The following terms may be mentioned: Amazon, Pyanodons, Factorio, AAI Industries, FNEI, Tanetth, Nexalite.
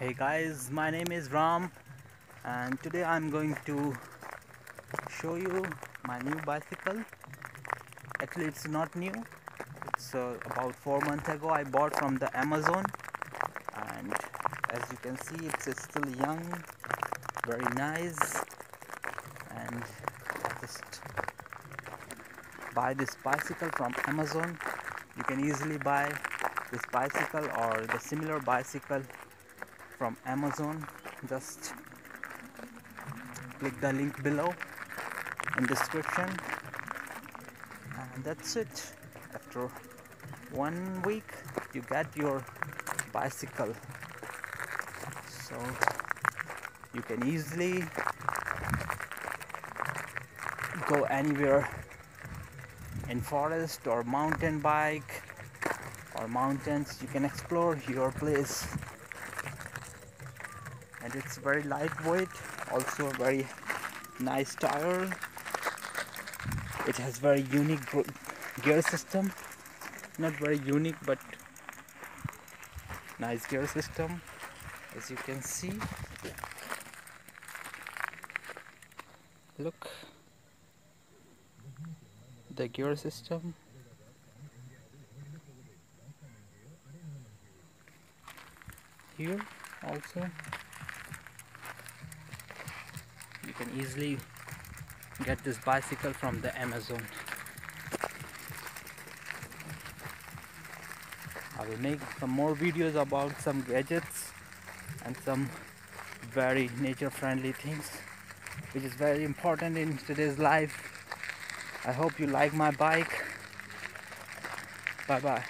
Hey guys, my name is Ram and today I'm going to show you my new bicycle. Actually it's not new, it's about 4 months ago I bought from the Amazon, and as you can see it's still young, very nice, and I just buy this bicycle from Amazon. You can easily buy this bicycle or the similar bicycle from Amazon. Just click the link below in description, and that's it. After 1 week you get your bicycle, so you can easily go anywhere in forest or mountain bike or mountains. You can explore your place, and it's very lightweight, also very nice tire. It has very unique gear system, not very unique but nice gear system, as you can see. Look, the gear system, here also you can easily get this bicycle from the Amazon. I will make some more videos about some gadgets and some very nature friendly things, which is very important in today's life. I hope you like my bike. Bye bye.